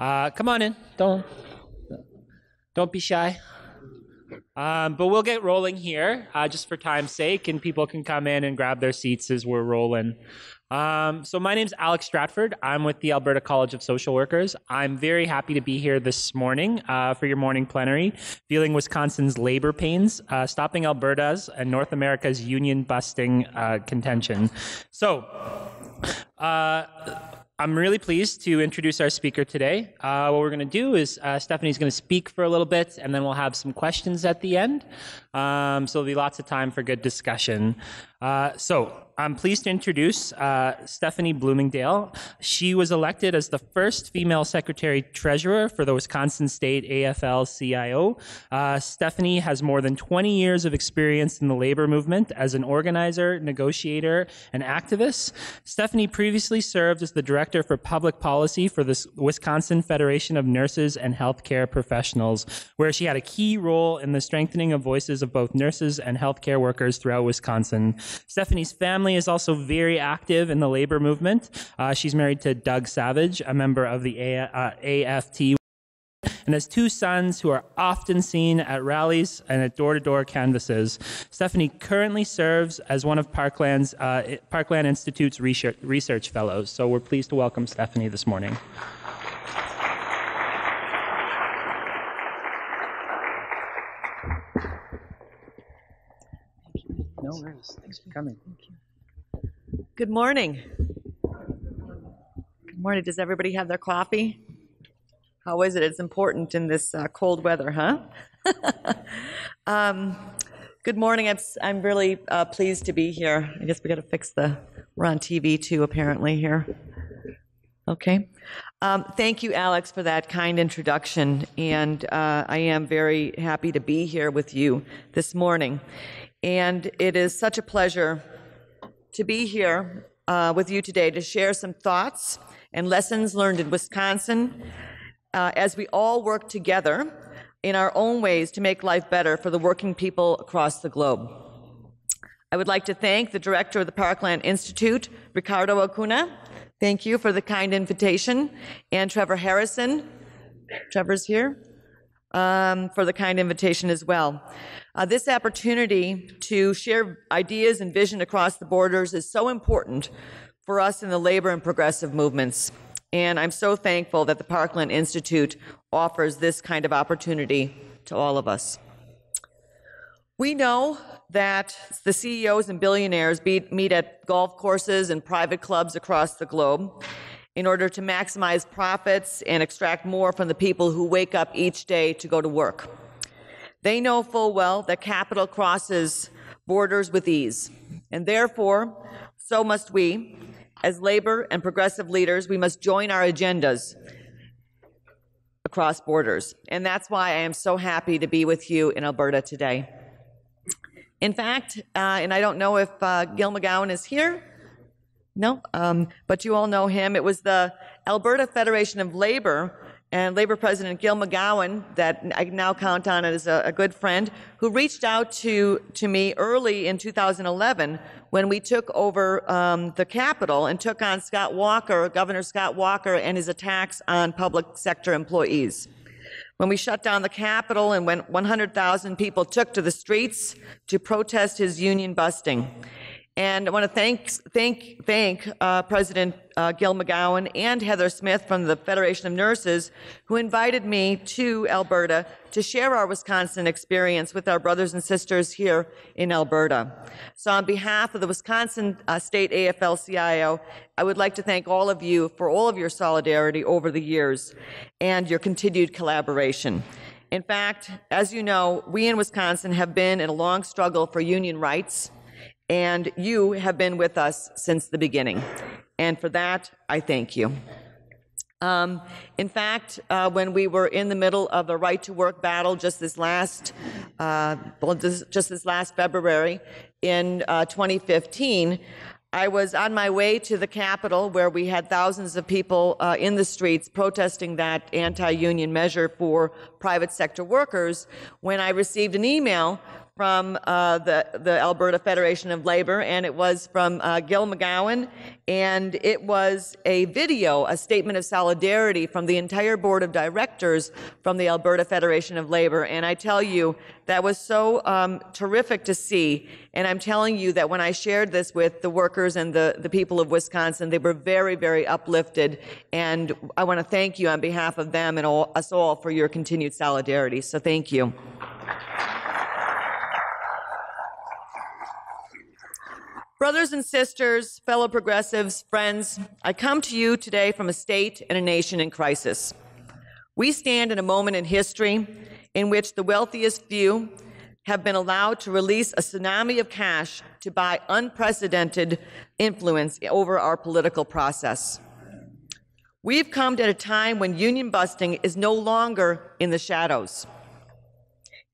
Come on in. Don't be shy. But we'll get rolling here, just for time's sake, and people can come in and grab their seats as we're rolling. So my name's Alex Stratford. I'm with the Alberta College of Social Workers. I'm very happy to be here this morning for your morning plenary, feeling Wisconsin's labor pains, stopping Alberta's and North America's union-busting contention. So I'm really pleased to introduce our speaker today. What we're going to do is Stephanie's going to speak for a little bit, and then we'll have some questions at the end. So there'll be lots of time for good discussion. So I'm pleased to introduce Stephanie Bloomingdale. She was elected as the first female secretary treasurer for the Wisconsin State AFL-CIO. Stephanie has more than 20 years of experience in the labor movement as an organizer, negotiator, and activist. Stephanie previously served as the director for public policy for the Wisconsin Federation of Nurses and Healthcare Professionals, where she had a key role in the strengthening of voices of both nurses and healthcare workers throughout Wisconsin. Stephanie's family is also very active in the labor movement. She's married to Doug Savage, a member of the AFT, and has two sons who are often seen at rallies and at door-to-door canvasses. Stephanie currently serves as one of Parkland Institute's research fellows. So we're pleased to welcome Stephanie this morning. No worries. Thanks for coming. Thank you. Good morning. Good morning. Does everybody have their coffee? How is it? It's important in this cold weather, huh? Good morning. I'm really pleased to be here. I guess we got to fix we're on TV too, apparently, here. Okay. Thank you, Alex, for that kind introduction. And I am very happy to be here with you this morning. And it is such a pleasure to be here with you today to share some thoughts and lessons learned in Wisconsin as we all work together in our own ways to make life better for the working people across the globe. I would like to thank the director of the Parkland Institute, Ricardo Acuna. Thank you for the kind invitation. And Trevor Harrison. Trevor's here. For the kind invitation as well. This opportunity to share ideas and vision across the borders is so important for us in the labor and progressive movements. And I'm so thankful that the Parkland Institute offers this kind of opportunity to all of us. We know that the CEOs and billionaires meet at golf courses and private clubs across the globe in order to maximize profits and extract more from the people who wake up each day to go to work. They know full well that capital crosses borders with ease, and therefore, so must we. As labor and progressive leaders, we must join our agendas across borders, and that's why I am so happy to be with you in Alberta today. In fact, and I don't know if Gil McGowan is here. No, but you all know him. It was the Alberta Federation of Labor and Labor President Gil McGowan, that I now count on as a good friend, who reached out to me early in 2011 when we took over the Capitol and took on Scott Walker, Governor Scott Walker, and his attacks on public sector employees. When we shut down the Capitol and when 100,000 people took to the streets to protest his union busting. And I want to thank President Gil McGowan and Heather Smith from the Federation of Nurses, who invited me to Alberta to share our Wisconsin experience with our brothers and sisters here in Alberta. So on behalf of the Wisconsin State AFL-CIO, I would like to thank all of you for all of your solidarity over the years and your continued collaboration. In fact, as you know, we in Wisconsin have been in a long struggle for union rights, and you have been with us since the beginning. And for that, I thank you. In fact, when we were in the middle of the right to work battle just this last February in 2015, I was on my way to the Capitol where we had thousands of people in the streets protesting that anti-union measure for private sector workers when I received an email from the Alberta Federation of Labor, and it was from Gil McGowan, and it was a video, a statement of solidarity from the entire board of directors from the Alberta Federation of Labor. And I tell you, that was so terrific to see, and I'm telling you that when I shared this with the workers and the people of Wisconsin, they were very, very uplifted, and I want to thank you on behalf of them and all, us all, for your continued solidarity, so thank you. Brothers and sisters, fellow progressives, friends, I come to you today from a state and a nation in crisis. We stand in a moment in history in which the wealthiest few have been allowed to release a tsunami of cash to buy unprecedented influence over our political process. We've come to a time when union busting is no longer in the shadows.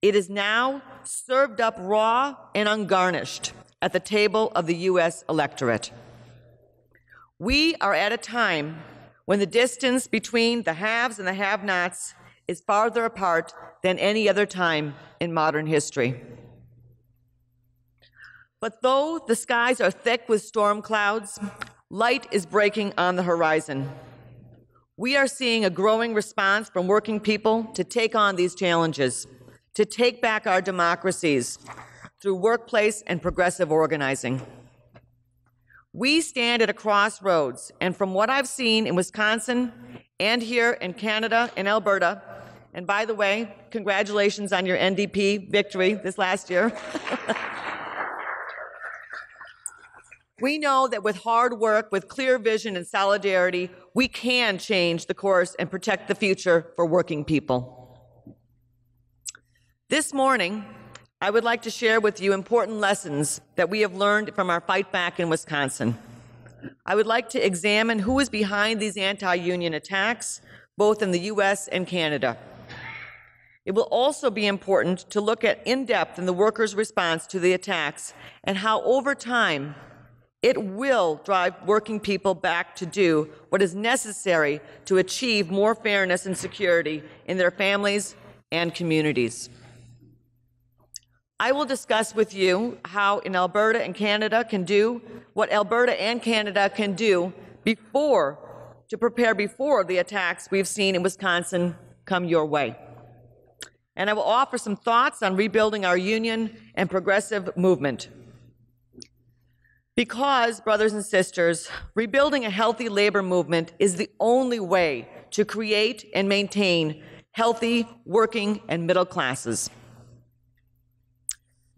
It is now served up raw and ungarnished at the table of the U.S. electorate. We are at a time when the distance between the haves and the have-nots is farther apart than any other time in modern history. But though the skies are thick with storm clouds, light is breaking on the horizon. We are seeing a growing response from working people to take on these challenges, to take back our democracies, through workplace and progressive organizing. We stand at a crossroads, and from what I've seen in Wisconsin and here in Canada and Alberta, and by the way, congratulations on your NDP victory this last year. We know that with hard work, with clear vision and solidarity, we can change the course and protect the future for working people. This morning, I would like to share with you important lessons that we have learned from our fight back in Wisconsin. I would like to examine who is behind these anti-union attacks, both in the U.S. and Canada. It will also be important to look at in depth in the workers' response to the attacks and how over time it will drive working people back to do what is necessary to achieve more fairness and security in their families and communities. I will discuss with you how in Alberta and Canada can do what Alberta and Canada can do before, to prepare before the attacks we've seen in Wisconsin come your way. And I will offer some thoughts on rebuilding our union and progressive movement. Because, brothers and sisters, rebuilding a healthy labor movement is the only way to create and maintain healthy working and middle classes.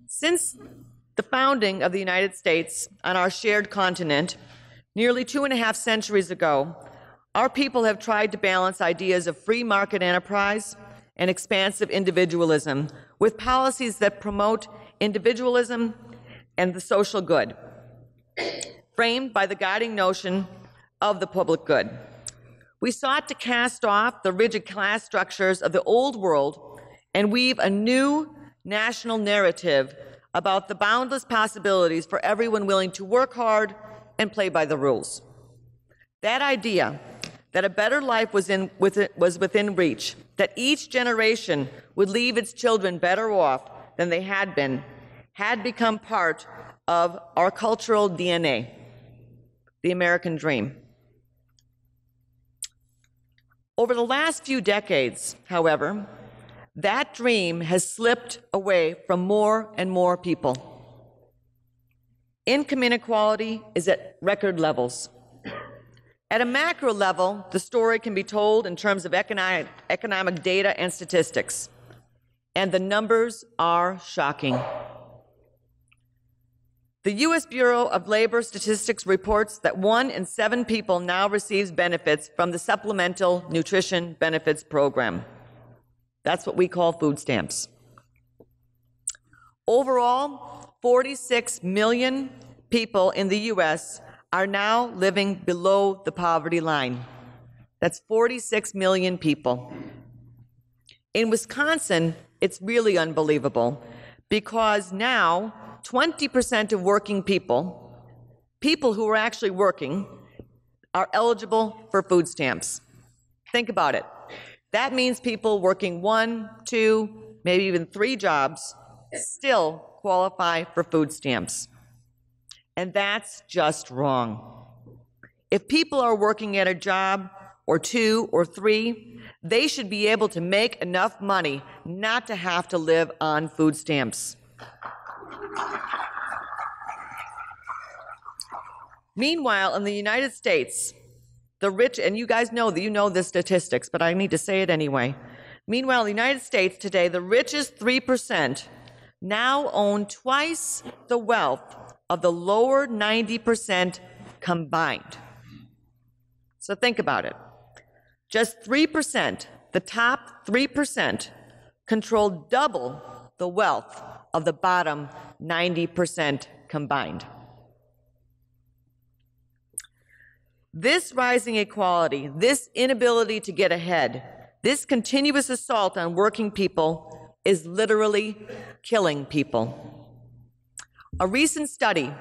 Since the founding of the United States on our shared continent, nearly 2.5 centuries ago, our people have tried to balance ideas of free market enterprise and expansive individualism with policies that promote individualism and the social good, framed by the guiding notion of the public good. We sought to cast off the rigid class structures of the old world and weave a new national narrative about the boundless possibilities for everyone willing to work hard and play by the rules. That idea that a better life was within reach, that each generation would leave its children better off than they had been, had become part of our cultural DNA, the American dream. Over the last few decades, however, that dream has slipped away from more and more people. Income inequality is at record levels. At a macro level, the story can be told in terms of economic data and statistics, and the numbers are shocking. The U.S. Bureau of Labor Statistics reports that 1 in 7 people now receives benefits from the Supplemental Nutrition Benefits Program. That's what we call food stamps. Overall, 46 million people in the U.S. are now living below the poverty line. That's 46 million people. In Wisconsin, it's really unbelievable because now 20% of working people, people who are actually working, are eligible for food stamps. Think about it. That means people working 1, 2, maybe even 3 jobs still qualify for food stamps. And that's just wrong. If people are working at a job or two or three, they should be able to make enough money not to have to live on food stamps. Meanwhile, in the United States, the rich, and you guys know that you know the statistics, but I need to say it anyway. Meanwhile, in the United States today, the richest 3% now own twice the wealth of the lower 90% combined. So think about it. Just 3%, the top 3%, control double the wealth of the bottom 90% combined. This rising inequality, this inability to get ahead, this continuous assault on working people is literally killing people. A recent study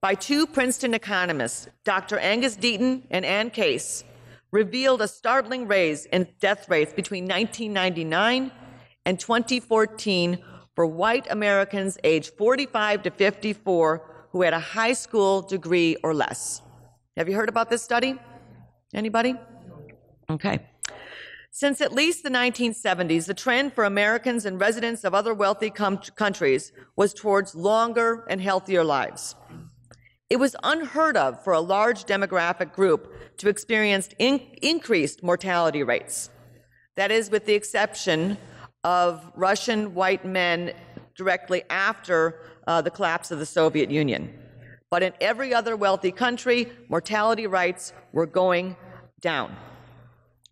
by two Princeton economists, Dr. Angus Deaton and Anne Case, revealed a startling rise in death rates between 1999 and 2014 for white Americans aged 45 to 54 who had a high school degree or less. Have you heard about this study? Anybody? Okay. Since at least the 1970s, the trend for Americans and residents of other wealthy countries was towards longer and healthier lives. It was unheard of for a large demographic group to experience increased mortality rates. That is, with the exception of Russian white men directly after the collapse of the Soviet Union. But in every other wealthy country, mortality rates were going down.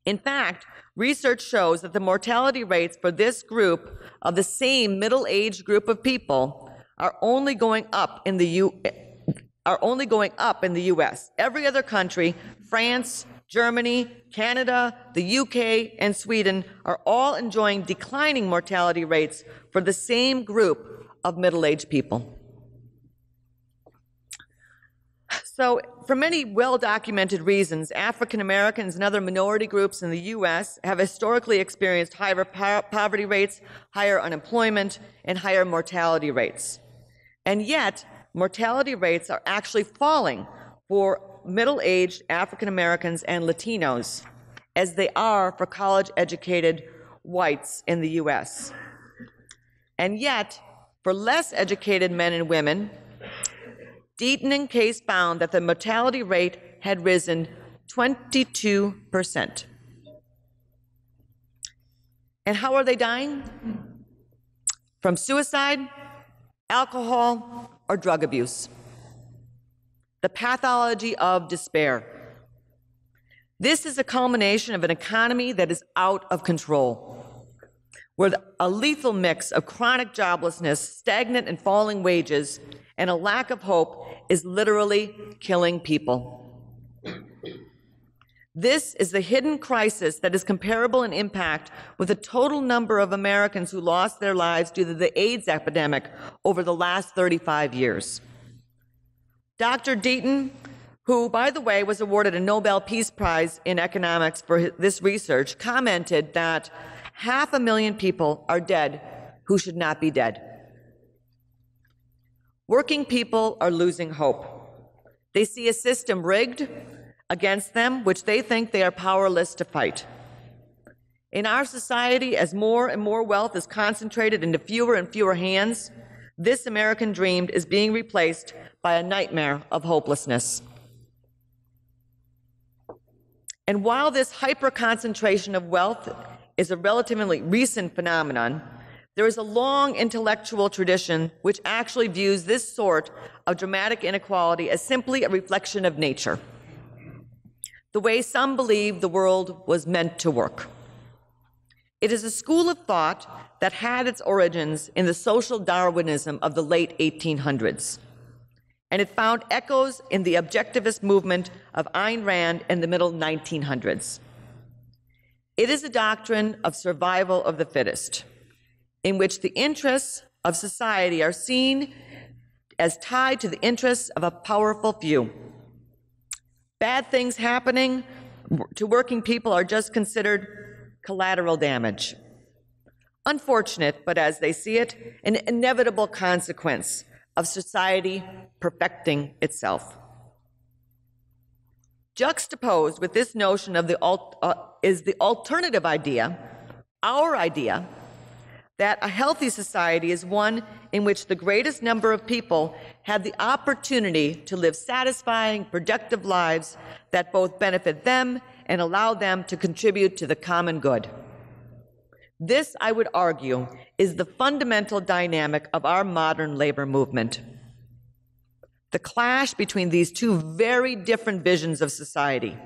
In fact, research shows that the mortality rates for this group of the same middle-aged group of people are only going up in the US. Every other country, France, Germany, Canada, the UK, and Sweden, are all enjoying declining mortality rates for the same group of middle-aged people. So, for many well-documented reasons, African Americans and other minority groups in the U.S. have historically experienced higher poverty rates, higher unemployment, and higher mortality rates. And yet, mortality rates are actually falling for middle-aged African Americans and Latinos, as they are for college-educated whites in the U.S. And yet, for less educated men and women, Deaton and Case found that the mortality rate had risen 22%. And how are they dying? From suicide, alcohol, or drug abuse. The pathology of despair. This is a culmination of an economy that is out of control, where a lethal mix of chronic joblessness, stagnant and falling wages, and a lack of hope is literally killing people. This is the hidden crisis that is comparable in impact with the total number of Americans who lost their lives due to the AIDS epidemic over the last 35 years. Dr. Deaton, who, by the way, was awarded a Nobel Peace Prize in economics for this research, commented that 500,000 people are dead who should not be dead. Working people are losing hope. They see a system rigged against them, which they think they are powerless to fight. In our society, as more and more wealth is concentrated into fewer and fewer hands, this American dream is being replaced by a nightmare of hopelessness. And while this hyper-concentration of wealth is a relatively recent phenomenon, there is a long intellectual tradition which actually views this sort of dramatic inequality as simply a reflection of nature, the way some believe the world was meant to work. It is a school of thought that had its origins in the social Darwinism of the late 1800s, and it found echoes in the objectivist movement of Ayn Rand in the middle 1900s. It is a doctrine of survival of the fittest, in which the interests of society are seen as tied to the interests of a powerful few. Bad things happening to working people are just considered collateral damage. unfortunate, but as they see it, an inevitable consequence of society perfecting itself. Juxtaposed with this notion of the alternative idea, our idea, that a healthy society is one in which the greatest number of people have the opportunity to live satisfying, productive lives that both benefit them and allow them to contribute to the common good. This, I would argue, is the fundamental dynamic of our modern labor movement. The clash between these two very different visions of society.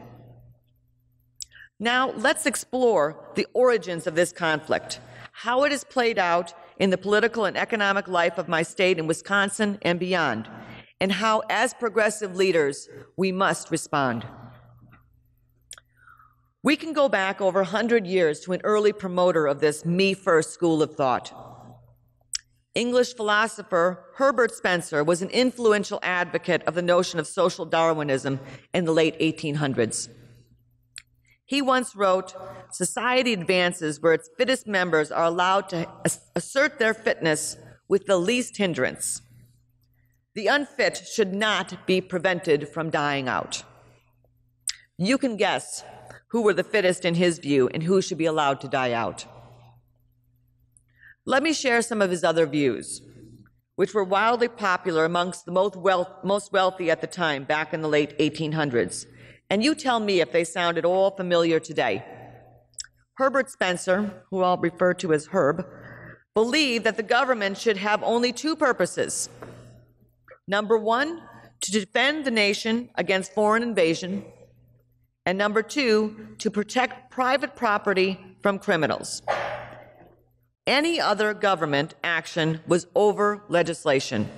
Now, let's explore the origins of this conflict, how it has played out in the political and economic life of my state in Wisconsin and beyond, and how, as progressive leaders, we must respond. We can go back over 100 years to an early promoter of this me-first school of thought. English philosopher Herbert Spencer was an influential advocate of the notion of social Darwinism in the late 1800s. He once wrote, "Society advances where its fittest members are allowed to assert their fitness with the least hindrance. The unfit should not be prevented from dying out." You can guess who were the fittest in his view, and who should be allowed to die out. Let me share some of his other views, which were wildly popular amongst the most wealthy at the time, back in the late 1800s. And you tell me if they sound at all familiar today. Herbert Spencer, who I'll refer to as Herb, believed that the government should have only two purposes. Number one, to defend the nation against foreign invasion, and number two, to protect private property from criminals. Any other government action was over legislation.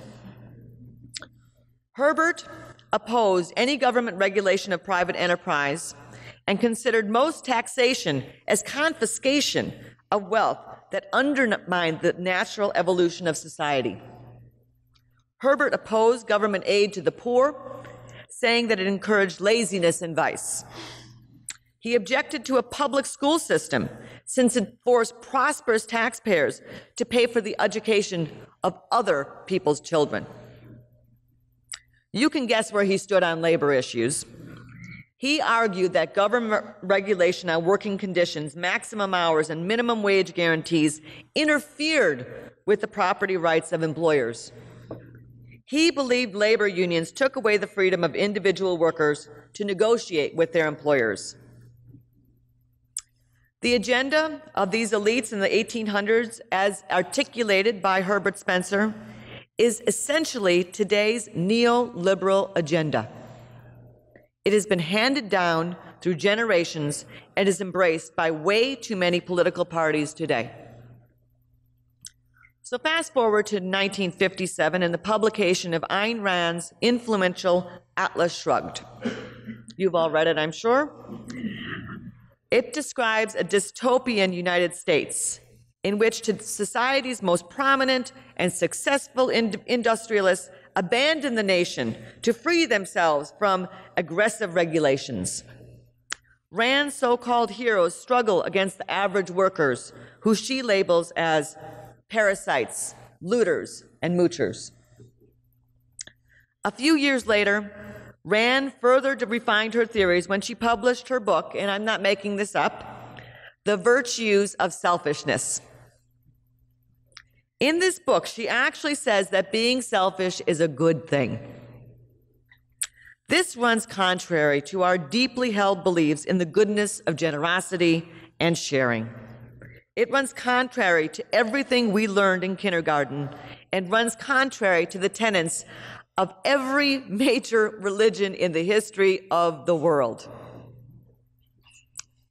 Herbert opposed any government regulation of private enterprise and considered most taxation as confiscation of wealth that undermined the natural evolution of society. Herbert opposed government aid to the poor, saying that it encouraged laziness and vice. He objected to a public school system, since it forced prosperous taxpayers to pay for the education of other people's children. You can guess where he stood on labor issues. He argued that government regulation on working conditions, maximum hours, and minimum wage guarantees interfered with the property rights of employers. He believed labor unions took away the freedom of individual workers to negotiate with their employers. The agenda of these elites in the 1800s, as articulated by Herbert Spencer, is essentially today's neoliberal agenda. It has been handed down through generations and is embraced by way too many political parties today. So fast forward to 1957 and the publication of Ayn Rand's influential Atlas Shrugged. You've all read it, I'm sure. It describes a dystopian United States in which society's most prominent and successful industrialists abandon the nation to free themselves from aggressive regulations. Rand's so-called heroes struggle against the average workers, who she labels as parasites, looters, and moochers. A few years later, Rand further refined her theories when she published her book, and I'm not making this up, The Virtues of Selfishness. In this book, she actually says that being selfish is a good thing. This runs contrary to our deeply held beliefs in the goodness of generosity and sharing. It runs contrary to everything we learned in kindergarten and runs contrary to the tenets of every major religion in the history of the world.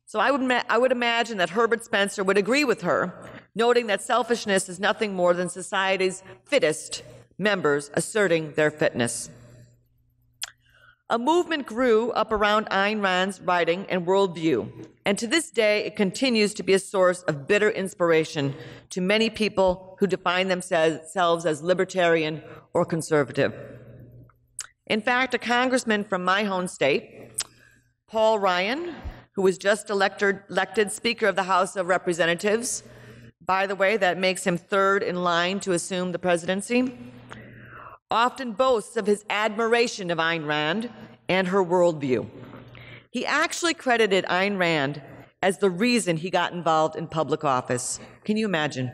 So I would imagine that Herbert Spencer would agree with her, noting that selfishness is nothing more than society's fittest members asserting their fitness. A movement grew up around Ayn Rand's writing and worldview, and to this day it continues to be a source of bitter inspiration to many people who define themselves as libertarian or conservative. In fact, a congressman from my home state, Paul Ryan, who was just elected Speaker of the House of Representatives, By the way, that makes him third in line to assume the presidency. Often boasts of his admiration of Ayn Rand and her worldview. He actually credited Ayn Rand as the reason he got involved in public office. Can you imagine?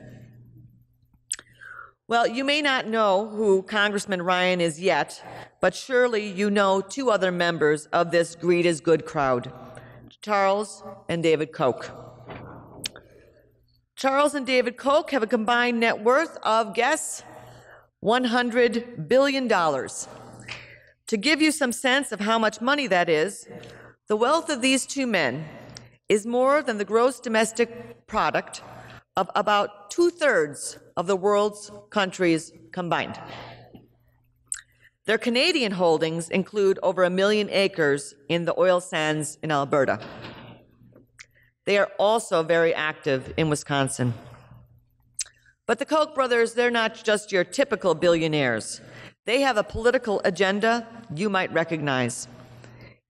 Well, you may not know who Congressman Ryan is yet, but surely you know two other members of this greed is good crowd, Charles and David Koch. Charles and David Koch have a combined net worth of, guess, $100 billion. To give you some sense of how much money that is, the wealth of these two men is more than the gross domestic product of about 2/3 of the world's countries combined. Their Canadian holdings include over 1 million acres in the oil sands in Alberta. They are also very active in Wisconsin. But the Koch brothers, they're not just your typical billionaires. They have a political agenda you might recognize.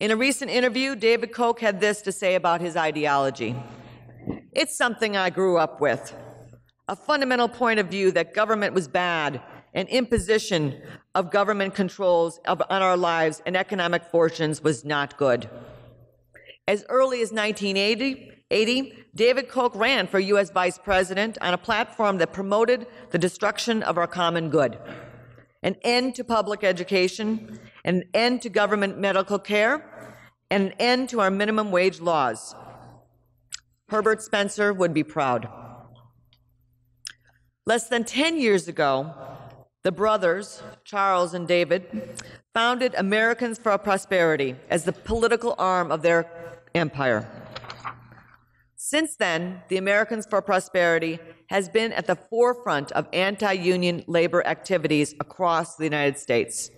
In a recent interview, David Koch had this to say about his ideology. It's something I grew up with, a fundamental point of view that government was bad and imposition of government controls on our lives and economic fortunes was not good. As early as 1980, David Koch ran for U.S. Vice President on a platform that promoted the destruction of our common good, an end to public education, an end to government medical care, and an end to our minimum wage laws. Herbert Spencer would be proud. Less than 10 years ago, the brothers, Charles and David, founded Americans for Prosperity as the political arm of their empire. Since then, the Americans for Prosperity has been at the forefront of anti-union labor activities across the United States.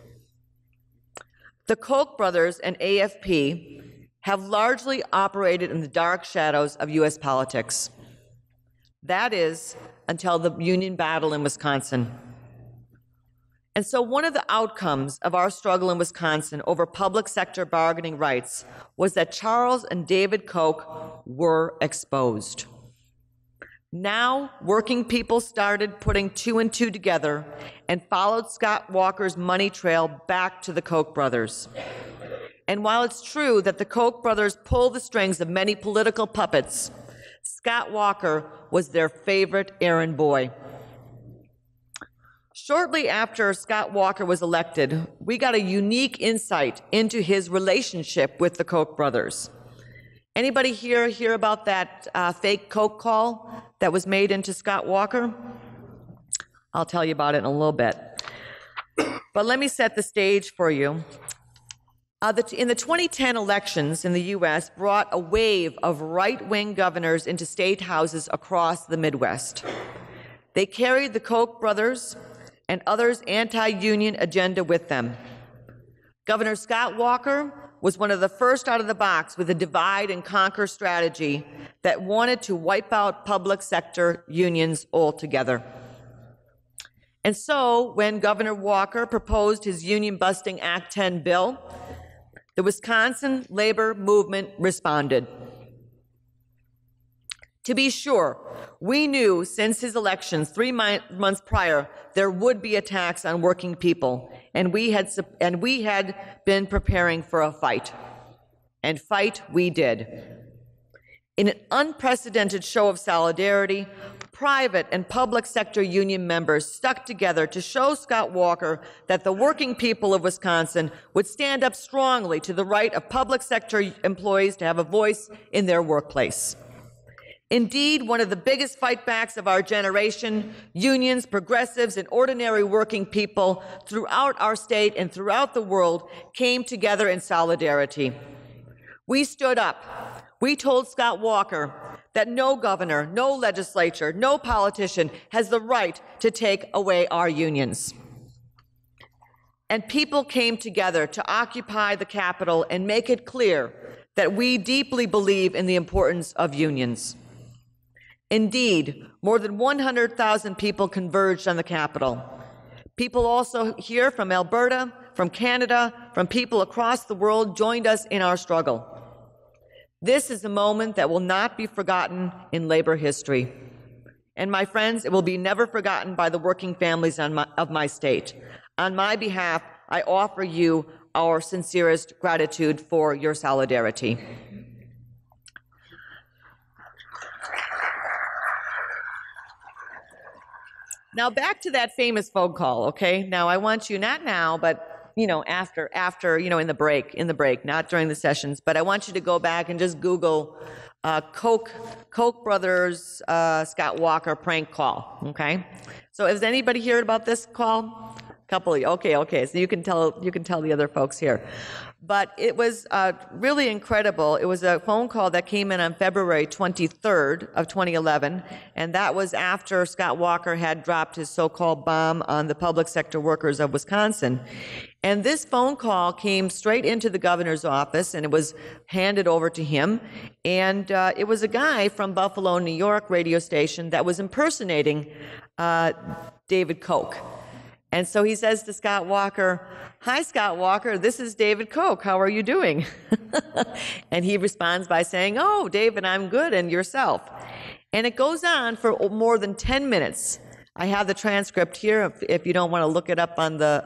The Koch brothers and AFP have largely operated in the dark shadows of U.S. politics. That is, until the union battle in Wisconsin. And so one of the outcomes of our struggle in Wisconsin over public sector bargaining rights was that Charles and David Koch were exposed. Now, working people started putting two and two together and followed Scott Walker's money trail back to the Koch brothers. And while it's true that the Koch brothers pulled the strings of many political puppets, Scott Walker was their favorite errand boy. Shortly after Scott Walker was elected, we got a unique insight into his relationship with the Koch brothers. Anybody here hear about that fake Koch call that was made into Scott Walker? I'll tell you about it in a little bit. But let me set the stage for you. In the 2010 elections in the U.S. brought a wave of right-wing governors into state houses across the Midwest. They carried the Koch brothers and others' anti-union agenda with them. Governor Scott Walker was one of the first out of the box with a divide and conquer strategy that wanted to wipe out public sector unions altogether. And so when Governor Walker proposed his union-busting Act 10 bill, the Wisconsin labor movement responded. To be sure, we knew since his elections 3 months prior there would be attacks on working people, and we had been preparing for a fight. And fight we did. In an unprecedented show of solidarity, private and public sector union members stuck together to show Scott Walker that the working people of Wisconsin would stand up strongly to the right of public sector employees to have a voice in their workplace. Indeed, one of the biggest fightbacks of our generation, unions, progressives, and ordinary working people throughout our state and throughout the world came together in solidarity. We stood up. We told Scott Walker that no governor, no legislature, no politician has the right to take away our unions. And people came together to occupy the Capitol and make it clear that we deeply believe in the importance of unions. Indeed, more than 100,000 people converged on the Capitol. People also here from Alberta, from Canada, from people across the world joined us in our struggle. This is a moment that will not be forgotten in labor history. And my friends, it will be never forgotten by the working families of my state. On my behalf, I offer you our sincerest gratitude for your solidarity. Now back to that famous phone call, okay? Now I want you, not now, but you know, after, you know, in the break, not during the sessions, but I want you to go back and just Google Koch brothers, Scott Walker prank call, okay? So has anybody heard about this call? Okay, so you can tell the other folks here. But it was really incredible. It was a phone call that came in on February 23rd of 2011, and that was after Scott Walker had dropped his so-called bomb on the public sector workers of Wisconsin. And this phone call came straight into the governor's office, and it was handed over to him. And it was a guy from Buffalo, New York radio station that was impersonating David Koch. And so he says to Scott Walker, "Hi, Scott Walker, this is David Koch. How are you doing?" And he responds by saying, "Oh, David, I'm good, and yourself?" And it goes on for more than 10 minutes. I have the transcript here if you don't want to look it up on the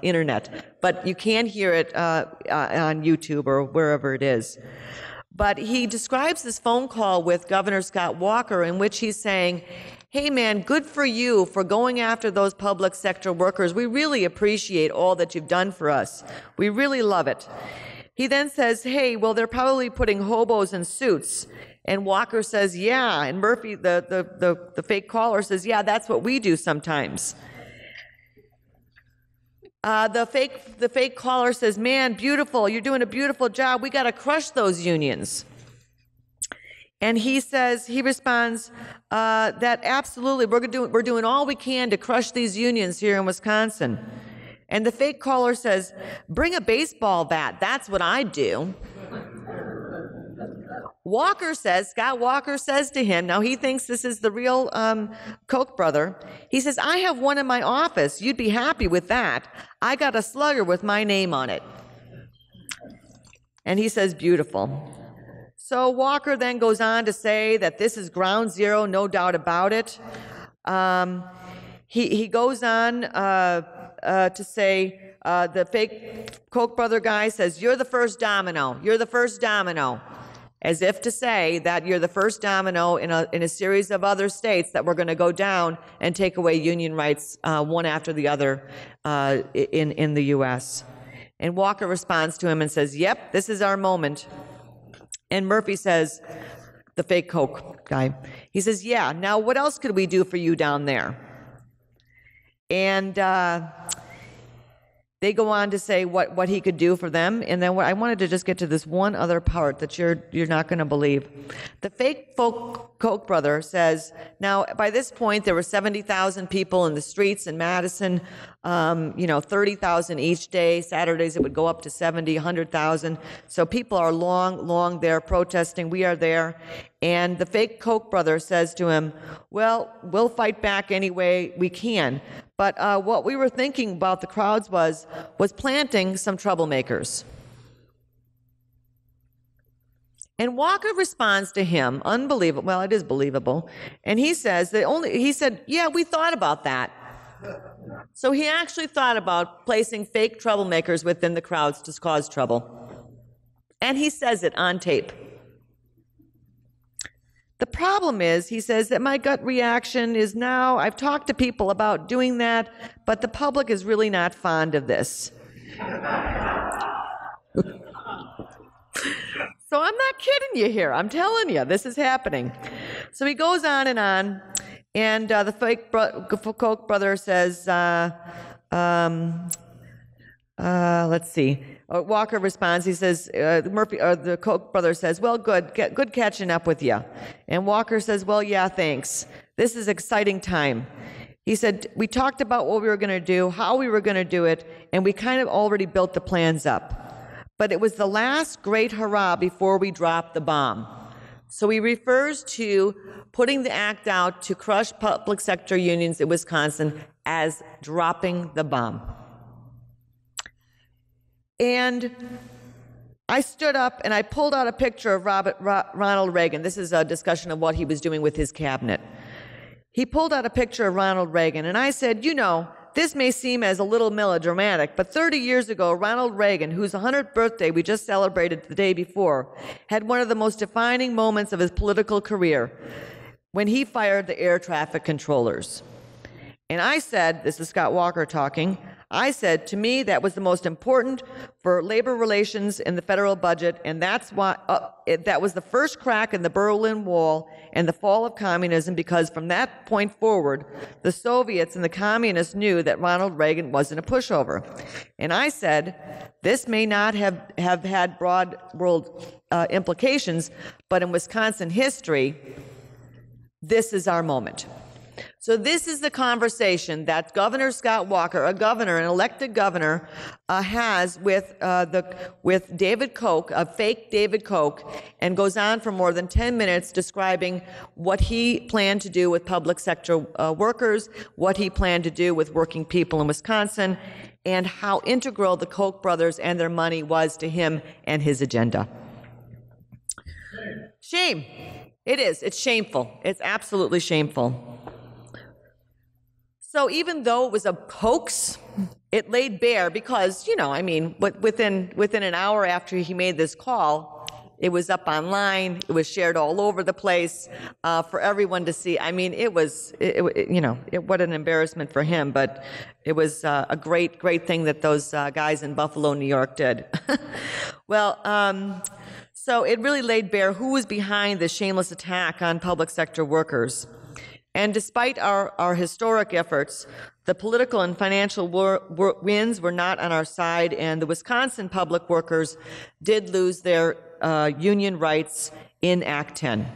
internet, but you can hear it on YouTube or wherever it is. But he describes this phone call with Governor Scott Walker in which he's saying, "Hey man, good for you for going after those public sector workers. We really appreciate all that you've done for us. We really love it." He then says, "Hey, well, they're probably putting hobos in suits." And Walker says, "Yeah." And Murphy, the fake caller, says, "Yeah, that's what we do sometimes." The fake caller says, "Man, beautiful, you're doing a beautiful job. We gotta crush those unions." And he responds that absolutely, we're doing all we can to crush these unions here in Wisconsin. And the fake caller says, "Bring a baseball bat, that's what I do." Scott Walker says to him, now he thinks this is the real Koch brother, he says, "I have one in my office, you'd be happy with that. I got a slugger with my name on it." And he says, "Beautiful." So Walker then goes on to say that this is ground zero, no doubt about it. He goes on to say, the fake Koch brother guy says, you're the first domino, as if to say that you're the first domino in a series of other states that we're going to go down and take away union rights one after the other in the U.S. And Walker responds to him and says, "Yep, this is our moment." And Murphy says, the fake Koch guy, he says, "Yeah, now what else could we do for you down there?" And they go on to say what he could do for them. And then I wanted to just get to this one other part that you're not going to believe. The fake Koch brother says, now by this point there were 70,000 people in the streets in Madison, 30,000 each day. Saturdays it would go up to 70, 100,000. So people are long there protesting. We are there. And the fake Koch brother says to him, "Well, we'll fight back any way we can. But what we were thinking about the crowds was planting some troublemakers." And Walker responds to him, unbelievable. Well, it is believable. And he says, "Yeah, we thought about that." So he actually thought about placing fake troublemakers within the crowds to cause trouble. And he says it on tape. The problem is, he says, that my gut reaction is now, I've talked to people about doing that, but the public is really not fond of this. So I'm not kidding you here. I'm telling you, this is happening. So he goes on, and the fake Koch brother says, let's see. Walker responds, he says, the Koch brother says, "Well, good catching up with you." And Walker says, "Well, yeah, thanks. This is exciting time." He said, "We talked about what we were going to do, how we were going to do it, and we kind of already built the plans up. But it was the last great hurrah before we dropped the bomb." So he refers to putting the act out to crush public sector unions in Wisconsin as dropping the bomb. And I stood up and I pulled out a picture of Ronald Reagan. This is a discussion of what he was doing with his cabinet. He pulled out a picture of Ronald Reagan, and I said, you know, this may seem as a little melodramatic, but 30 years ago, Ronald Reagan, whose 100th birthday we just celebrated the day before, had one of the most defining moments of his political career when he fired the air traffic controllers. And I said, this is Scott Walker talking, I said, to me, that was the most important for labor relations in the federal budget, and that's why that was the first crack in the Berlin Wall and the fall of communism, because from that point forward, the Soviets and the communists knew that Ronald Reagan wasn't a pushover. And I said, this may not have had broad world implications, but in Wisconsin history, this is our moment. So this is the conversation that Governor Scott Walker, a governor, an elected governor, has with David Koch, a fake David Koch, and goes on for more than 10 minutes describing what he planned to do with public sector workers, what he planned to do with working people in Wisconsin, and how integral the Koch brothers and their money was to him and his agenda. Shame. It is. It's shameful. It's absolutely shameful. So even though it was a hoax, it laid bare because, you know, I mean, within an hour after he made this call, it was up online, it was shared all over the place for everyone to see. I mean, it was, what an embarrassment for him, but it was a great, great thing that those guys in Buffalo, New York did. Well, so it really laid bare who was behind this shameless attack on public sector workers. And despite our historic efforts, the political and financial winds were not on our side, and the Wisconsin public workers did lose their union rights in Act 10.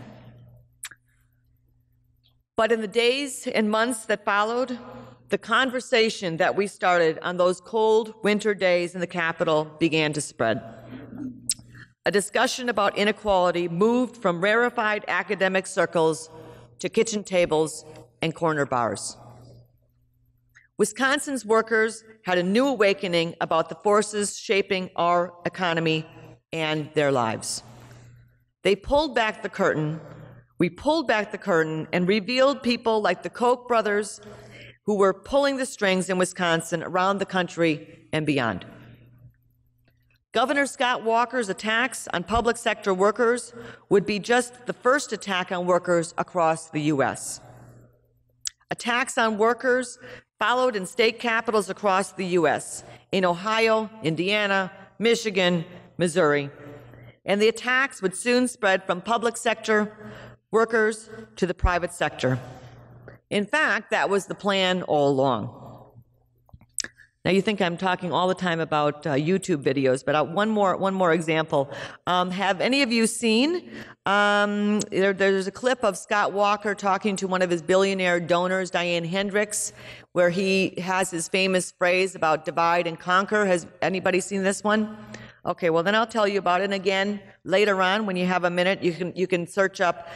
But in the days and months that followed, the conversation that we started on those cold winter days in the Capitol began to spread. A discussion about inequality moved from rarefied academic circles to kitchen tables and corner bars. Wisconsin's workers had a new awakening about the forces shaping our economy and their lives. They pulled back the curtain, we pulled back the curtain and revealed people like the Koch brothers who were pulling the strings in Wisconsin, around the country and beyond. Governor Scott Walker's attacks on public sector workers would be just the first attack on workers across the U.S. Attacks on workers followed in state capitals across the U.S., in Ohio, Indiana, Michigan, Missouri. And the attacks would soon spread from public sector workers to the private sector. In fact, that was the plan all along. Now you think I'm talking all the time about YouTube videos, but one more example. Have any of you seen? There's a clip of Scott Walker talking to one of his billionaire donors, Diane Hendricks, where he has his famous phrase about divide and conquer. Has anybody seen this one? Okay, well then I'll tell you about it. And again, later on when you have a minute, you can search up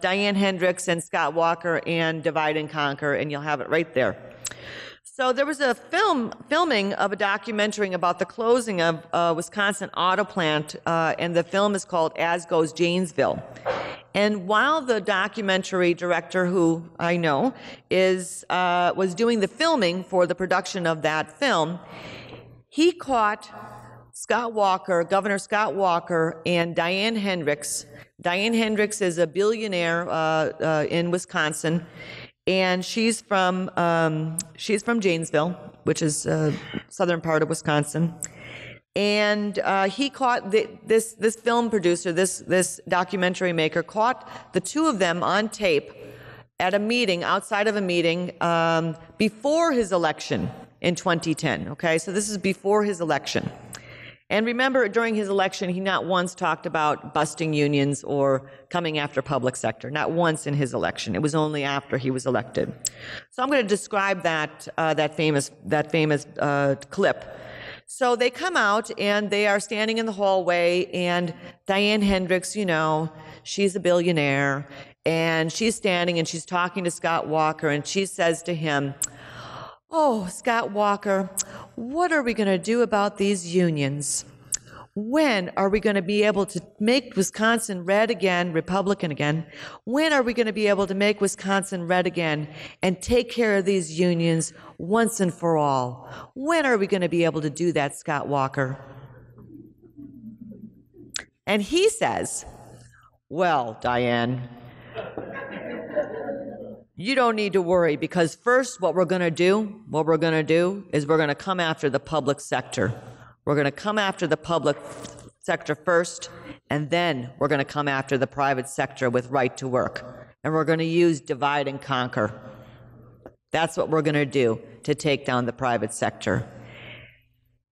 Diane Hendricks and Scott Walker and divide and conquer, and you'll have it right there. So there was a filming of a documentary about the closing of a Wisconsin auto plant, and the film is called As Goes Janesville. And while the documentary director, who I know, was doing the filming for the production of that film, he caught Scott Walker, Governor Scott Walker, and Diane Hendricks. Diane Hendricks is a billionaire in Wisconsin. And she's from Janesville, which is southern part of Wisconsin. And he caught this film producer, this documentary maker, caught the two of them on tape at a meeting, outside of a meeting, before his election in 2010. Okay, so this is before his election. And remember, during his election, he not once talked about busting unions or coming after public sector, not once in his election. It was only after he was elected. So I'm going to describe that famous clip. So they come out, and they are standing in the hallway, and Diane Hendricks, you know, she's a billionaire, and she's standing, and she's talking to Scott Walker, and she says to him, "Oh, Scott Walker, what are we going to do about these unions? When are we going to be able to make Wisconsin red again, Republican again? When are we going to be able to make Wisconsin red again and take care of these unions once and for all? When are we going to be able to do that, Scott Walker? And he says, well, Diane, you don't need to worry, because first what we're going to do is we're going to come after the public sector. We're going to come after the public sector first, and then we're going to come after the private sector with right to work. And we're going to use divide and conquer. That's what we're going to do to take down the private sector.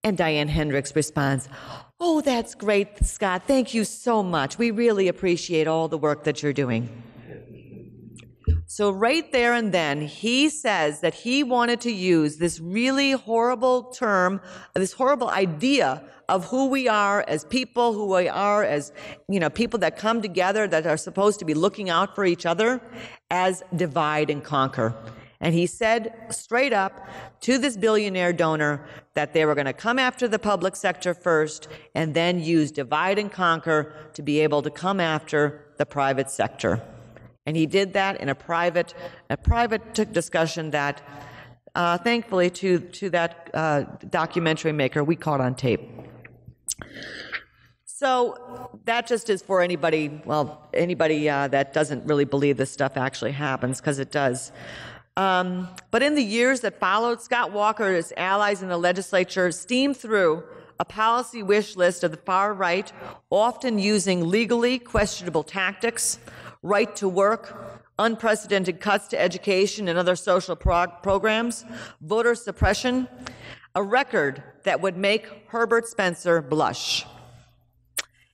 And Diane Hendricks responds, oh, that's great, Scott. Thank you so much. We really appreciate all the work that you're doing. So right there and then, he says that he wanted to use this really horrible term, this horrible idea of who we are as people, who we are as, you know, people that come together that are supposed to be looking out for each other, as divide and conquer. And he said straight up to this billionaire donor that they were going to come after the public sector first and then use divide and conquer to be able to come after the private sector. And he did that in a private discussion that, thankfully, to that documentary maker, we caught on tape. So that just is for anybody, well, anybody that doesn't really believe this stuff actually happens, because it does. But in the years that followed, Scott Walker and his allies in the legislature steamed through a policy wish list of the far right, often using legally questionable tactics, right to work, unprecedented cuts to education and other social programs, voter suppression, a record that would make Herbert Spencer blush.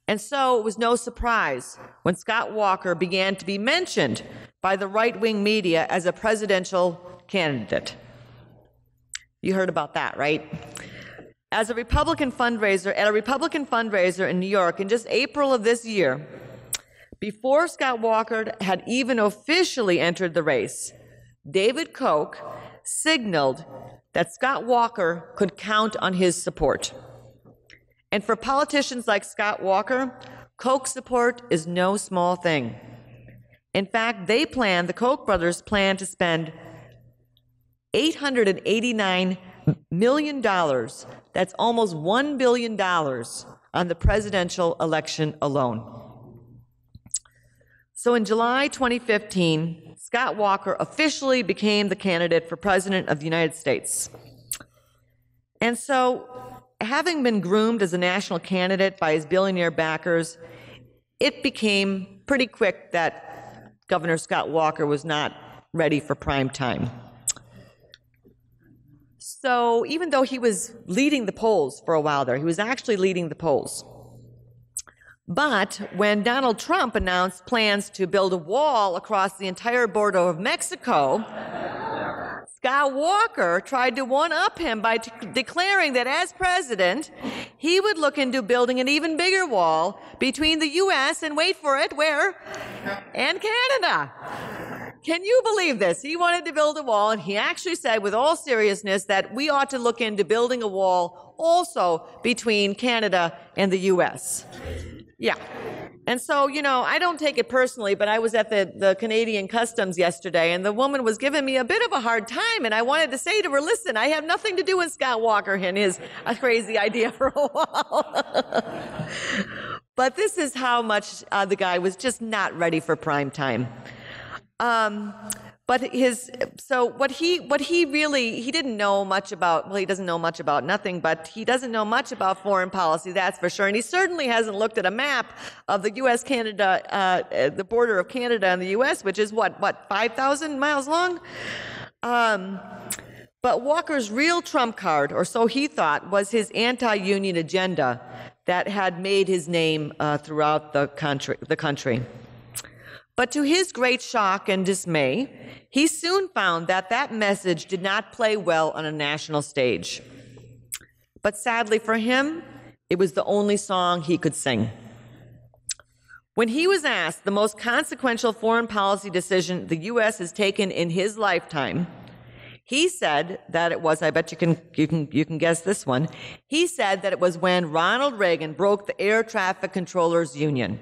And so it was no surprise when Scott Walker began to be mentioned by the right-wing media as a presidential candidate. You heard about that, right? At a Republican fundraiser in New York in just April of this year, before Scott Walker had even officially entered the race, David Koch signaled that Scott Walker could count on his support. And for politicians like Scott Walker, Koch's support is no small thing. In fact, the Koch brothers planned to spend $889 million, that's almost $1 billion, on the presidential election alone. So in July 2015, Scott Walker officially became the candidate for President of the United States. And so, having been groomed as a national candidate by his billionaire backers, it became pretty quick that Governor Scott Walker was not ready for prime time. So even though he was leading the polls for a while there, he was actually leading the polls. But when Donald Trump announced plans to build a wall across the entire border of Mexico, Scott Walker tried to one-up him by declaring that as president, he would look into building an even bigger wall between the U.S. and, wait for it, where? And Canada. Can you believe this? He wanted to build a wall, and he actually said with all seriousness that we ought to look into building a wall also between Canada and the U.S. Yeah. And so, you know, I don't take it personally, but I was at the Canadian Customs yesterday, and the woman was giving me a bit of a hard time, and I wanted to say to her, listen, I have nothing to do with Scott Walker and his crazy idea for a while. But this is how much the guy was just not ready for prime time. He doesn't know much about foreign policy, that's for sure. And he certainly hasn't looked at a map of the the border of Canada and the U.S., which is what, 5,000 miles long? But Walker's real trump card, or so he thought, was his anti-union agenda that had made his name throughout the country. But to his great shock and dismay, he soon found that message did not play well on a national stage. But sadly for him, it was the only song he could sing. When he was asked the most consequential foreign policy decision the U.S. has taken in his lifetime, He said that it was, I bet you can guess this one. He said that it was when Ronald Reagan broke the Air Traffic Controllers Union.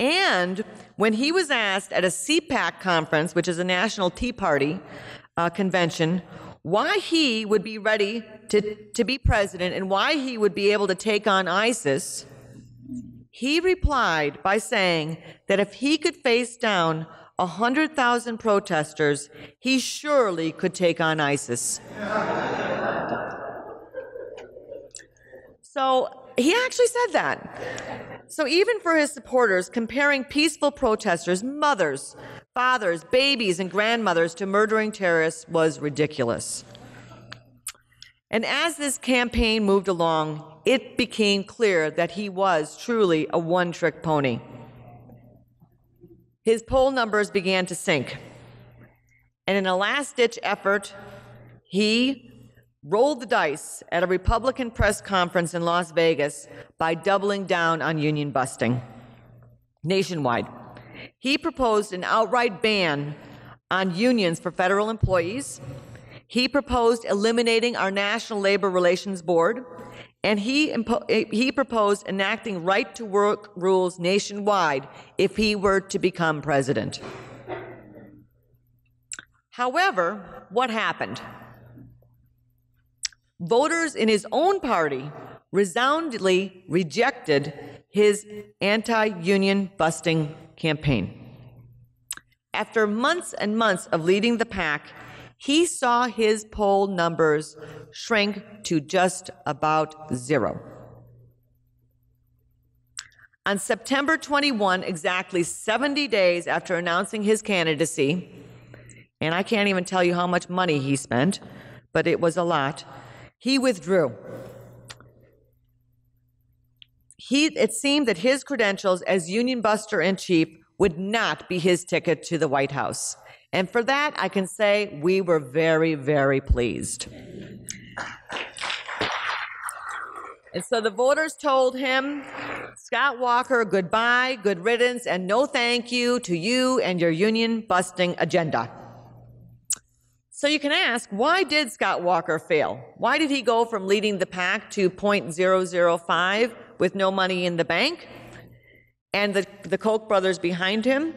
And when he was asked at a CPAC conference, which is a National Tea Party convention, why he would be ready to be president and why he would be able to take on ISIS, he replied by saying that if he could face down 100,000 protesters, he surely could take on ISIS. So he actually said that. So even for his supporters, comparing peaceful protesters, mothers, fathers, babies, and grandmothers to murdering terrorists was ridiculous. And as this campaign moved along, it became clear that he was truly a one-trick pony. His poll numbers began to sink. And in a last-ditch effort, he rolled the dice at a Republican press conference in Las Vegas by doubling down on union busting nationwide. He proposed an outright ban on unions for federal employees. He proposed eliminating our National Labor Relations Board. And he proposed enacting right-to-work rules nationwide if he were to become president. However, what happened? Voters in his own party resoundingly rejected his anti-union busting campaign. After months and months of leading the pack, he saw his poll numbers shrink to just about zero. On September 21, exactly 70 days after announcing his candidacy, and I can't even tell you how much money he spent, but it was a lot, he withdrew. It seemed that his credentials as union buster-in-chief would not be his ticket to the White House. And for that, I can say we were very, very pleased. And so the voters told him, Scott Walker, goodbye, good riddance, and no thank you to you and your union-busting agenda. So you can ask, why did Scott Walker fail? Why did he go from leading the pack to 0.005 with no money in the bank and the Koch brothers behind him?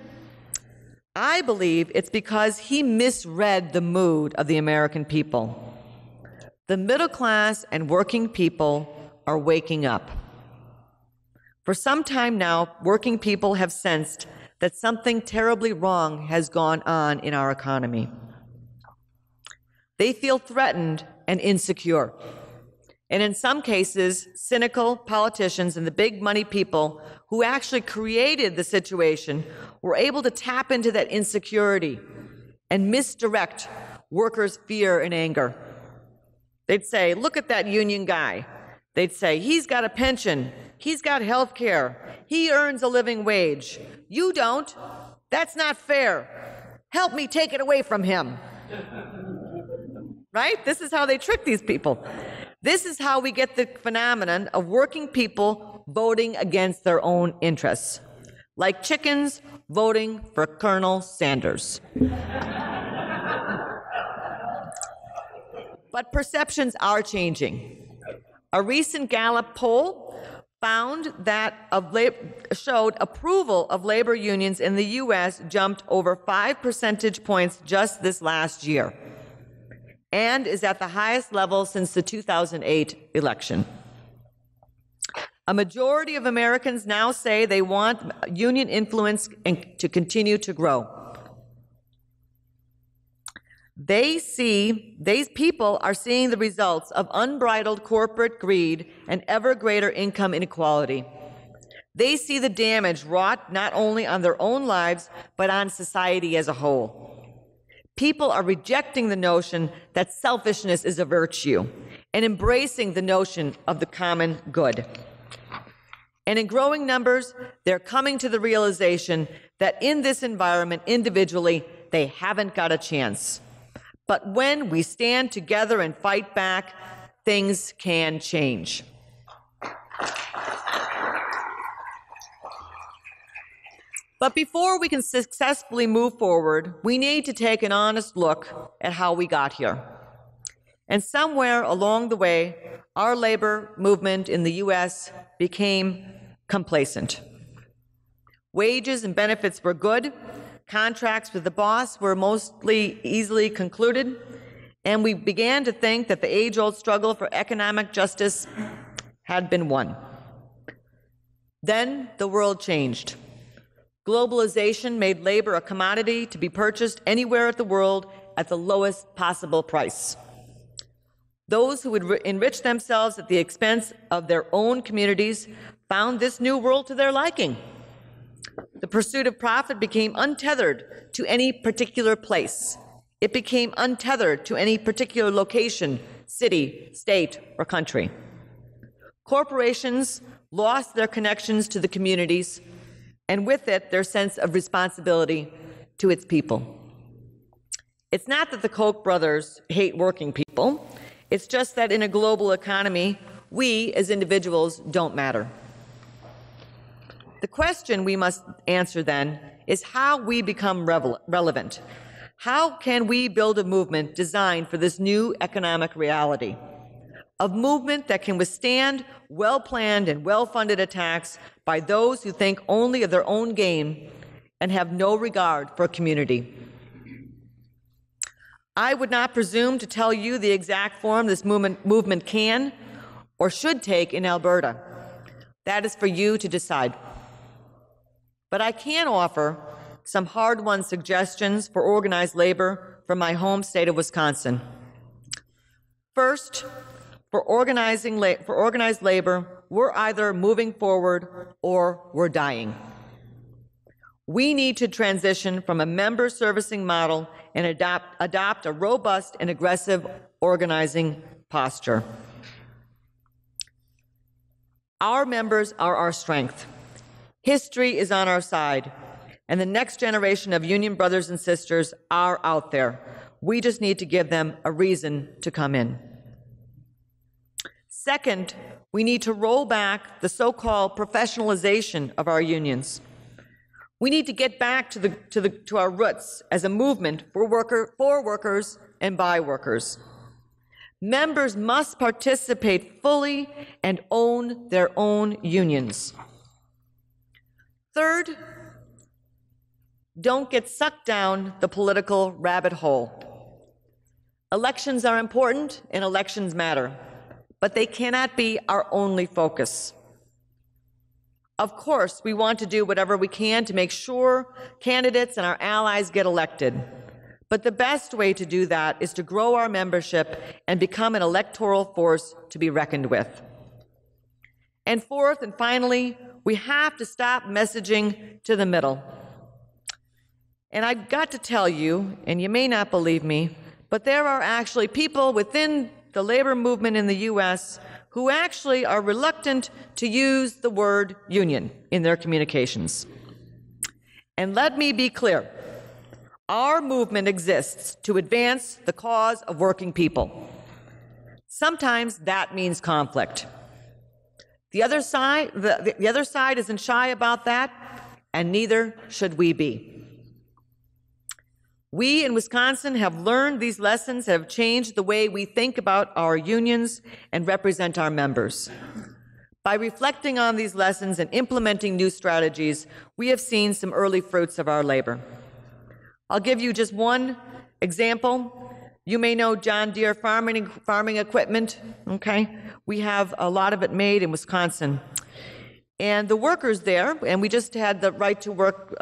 I believe it's because he misread the mood of the American people. The middle class and working people are waking up. For some time now, working people have sensed that something terribly wrong has gone on in our economy. They feel threatened and insecure. And in some cases, cynical politicians and the big money people who actually created the situation were able to tap into that insecurity and misdirect workers' fear and anger. They'd say, look at that union guy. They'd say, he's got a pension. He's got health care. He earns a living wage. You don't. That's not fair. Help me take it away from him. Right? This is how they trick these people. This is how we get the phenomenon of working people voting against their own interests, like chickens voting for Colonel Sanders. But perceptions are changing. A recent Gallup poll found that showed approval of labor unions in the U.S. jumped over 5 percentage points just this last year, and is at the highest level since the 2008 election. A majority of Americans now say they want union influence to continue to grow. These people are seeing the results of unbridled corporate greed and ever greater income inequality. They see the damage wrought not only on their own lives, but on society as a whole. People are rejecting the notion that selfishness is a virtue and embracing the notion of the common good. And in growing numbers, they're coming to the realization that in this environment, individually, they haven't got a chance. But when we stand together and fight back, things can change. But before we can successfully move forward, we need to take an honest look at how we got here. And somewhere along the way, our labor movement in the U.S. became complacent. Wages and benefits were good, contracts with the boss were mostly easily concluded, and we began to think that the age-old struggle for economic justice had been won. Then the world changed. Globalization made labor a commodity to be purchased anywhere in the world at the lowest possible price. Those who would enrich themselves at the expense of their own communities found this new world to their liking. The pursuit of profit became untethered to any particular place. It became untethered to any particular location, city, state, or country. Corporations lost their connections to the communities, and with it, their sense of responsibility to its people. It's not that the Koch brothers hate working people. It's just that in a global economy, we as individuals don't matter. The question we must answer then is how we become relevant. How can we build a movement designed for this new economic reality? A movement that can withstand well-planned and well-funded attacks by those who think only of their own gain and have no regard for community. I would not presume to tell you the exact form this movement can or should take in Alberta. That is for you to decide. But I can offer some hard-won suggestions for organized labor from my home state of Wisconsin. First, for organized labor, we're either moving forward or we're dying. We need to transition from a member servicing model and adopt a robust and aggressive organizing posture. Our members are our strength. History is on our side, and the next generation of union brothers and sisters are out there. We just need to give them a reason to come in. Second, we need to roll back the so-called professionalization of our unions. We need to get back to our roots as a movement for workers and by workers. Members must participate fully and own their own unions. Third, don't get sucked down the political rabbit hole. Elections are important and elections matter, but they cannot be our only focus. Of course, we want to do whatever we can to make sure candidates and our allies get elected. But the best way to do that is to grow our membership and become an electoral force to be reckoned with. And fourth and finally, we have to stop messaging to the middle. And I've got to tell you, and you may not believe me, but there are actually people within the labor movement in the U.S. who actually are reluctant to use the word union in their communications. And let me be clear, our movement exists to advance the cause of working people. Sometimes that means conflict. The other side isn't shy about that, and neither should we be. We in Wisconsin have learned these lessons that have changed the way we think about our unions and represent our members. By reflecting on these lessons and implementing new strategies, we have seen some early fruits of our labor. I'll give you just one example. You may know John Deere farming equipment, okay? We have a lot of it made in Wisconsin. And the workers there, and we just had the right to work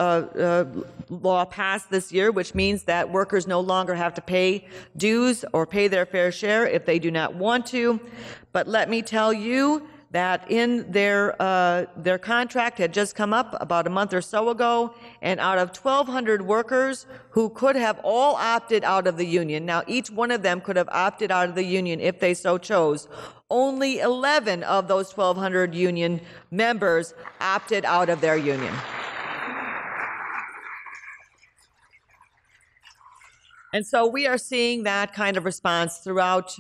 law passed this year, which means that workers no longer have to pay dues or pay their fair share if they do not want to. But let me tell you that in their contract had just come up about a month or so ago, and out of 1,200 workers who could have all opted out of the union, now each one of them could have opted out of the union if they so chose, only 11 of those 1,200 union members opted out of their union. And so we are seeing that kind of response throughout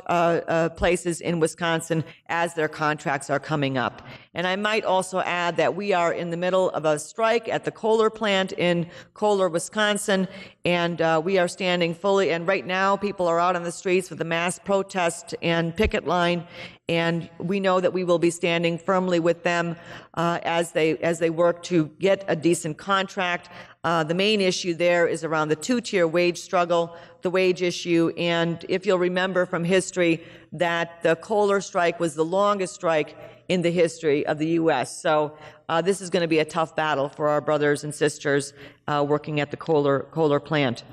places in Wisconsin as their contracts are coming up. And I might also add that we are in the middle of a strike at the Kohler plant in Kohler, Wisconsin, and we are standing fully. And right now, people are out on the streets with a mass protest and picket line, and we know that we will be standing firmly with them as they work to get a decent contract. The main issue there is around the two-tier wage struggle, the wage issue, and if you'll remember from history that the Kohler strike was the longest strike in the history of the U.S. So this is going to be a tough battle for our brothers and sisters working at the Kohler plant.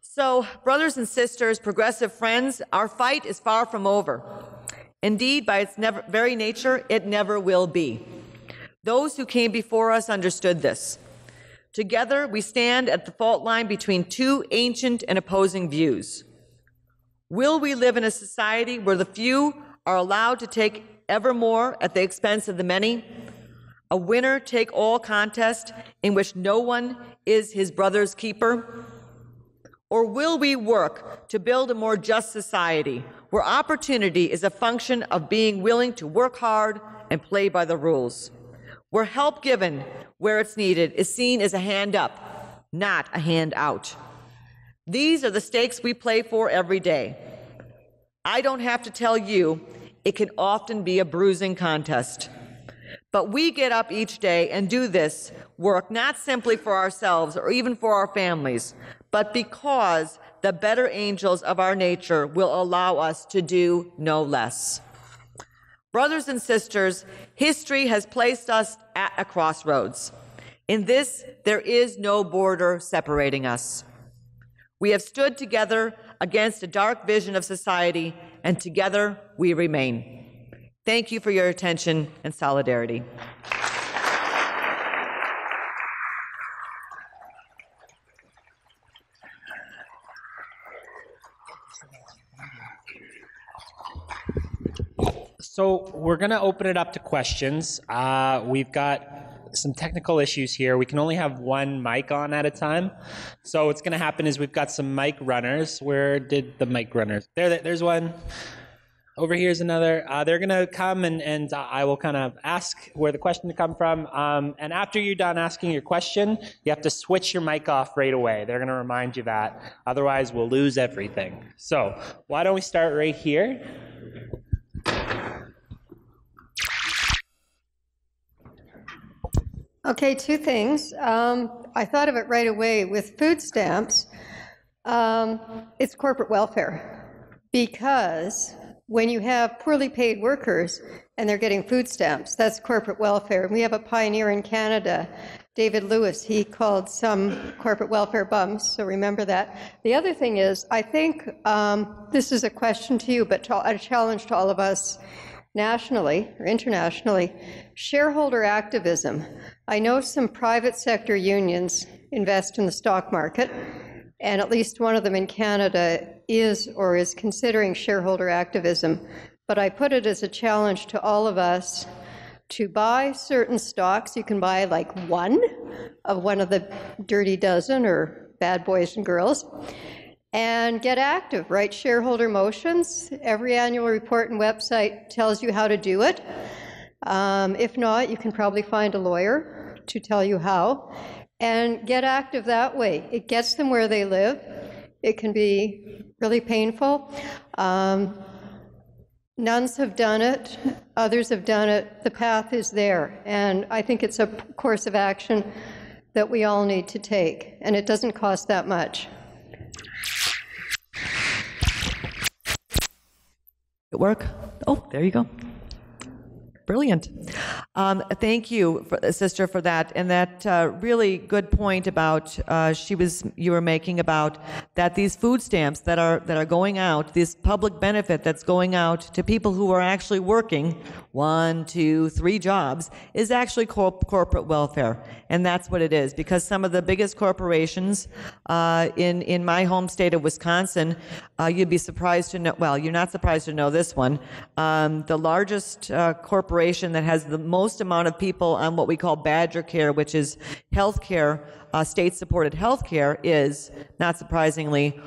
So, brothers and sisters, progressive friends, our fight is far from over. Indeed, by its very nature, it never will be. Those who came before us understood this. Together, we stand at the fault line between two ancient and opposing views. Will we live in a society where the few are allowed to take ever more at the expense of the many? A winner-take-all contest in which no one is his brother's keeper? Or will we work to build a more just society where opportunity is a function of being willing to work hard and play by the rules? Where help given where it's needed is seen as a hand up, not a hand out. These are the stakes we play for every day. I don't have to tell you, it can often be a bruising contest. But we get up each day and do this work not simply for ourselves or even for our families, but because the better angels of our nature will allow us to do no less. Brothers and sisters, history has placed us at a crossroads. In this, there is no border separating us. We have stood together against a dark vision of society, and together we remain. Thank you for your attention and solidarity. So we're going to open it up to questions. We've got some technical issues here. We can only have one mic on at a time. So what's going to happen is we've got some mic runners. Where did the mic runners? There's one. Over here's another. They're going to come and I will kind of ask where the question to come from. And after you're done asking your question, you have to switch your mic off right away. They're going to remind you that. Otherwise, we'll lose everything. So why don't we start right here? Okay, two things. I thought of it right away with food stamps. It's corporate welfare, because when you have poorly paid workers and they're getting food stamps, that's corporate welfare. We have a pioneer in Canada, David Lewis. He called some corporate welfare bums, so remember that. The other thing is, I think this is a question to you, but a challenge to all of us nationally or internationally, shareholder activism. I know some private sector unions invest in the stock market, and at least one of them in Canada is or is considering shareholder activism. But I put it as a challenge to all of us to buy certain stocks. You can buy like one of the dirty dozen or bad boys and girls, and get active, write shareholder motions. Every annual report and website tells you how to do it. If not, you can probably find a lawyer to tell you how. And get active that way. It gets them where they live. It can be really painful. Nuns have done it. Others have done it. The path is there. And I think it's a course of action that we all need to take. And it doesn't cost that much. It work? Oh, there you go. Brilliant. Thank you, sister, for that. And that really good point about you were making about that these food stamps that are going out, this public benefit that's going out to people who are actually working 1, 2, 3 jobs is actually corporate welfare, and that's what it is. Because some of the biggest corporations in my home state of Wisconsin, you'd be surprised to know. Well, you're not surprised to know this one. The largest corporation that has the most most amount of people on what we call Badger Care, which is health care, state-supported health care, is, not surprisingly,